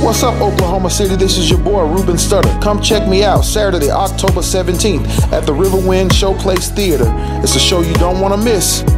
What's up, Oklahoma City? This is your boy, Ruben Studdard. Come check me out Saturday, October 17th at the Riverwind Showplace Theatre. It's a show you don't want to miss.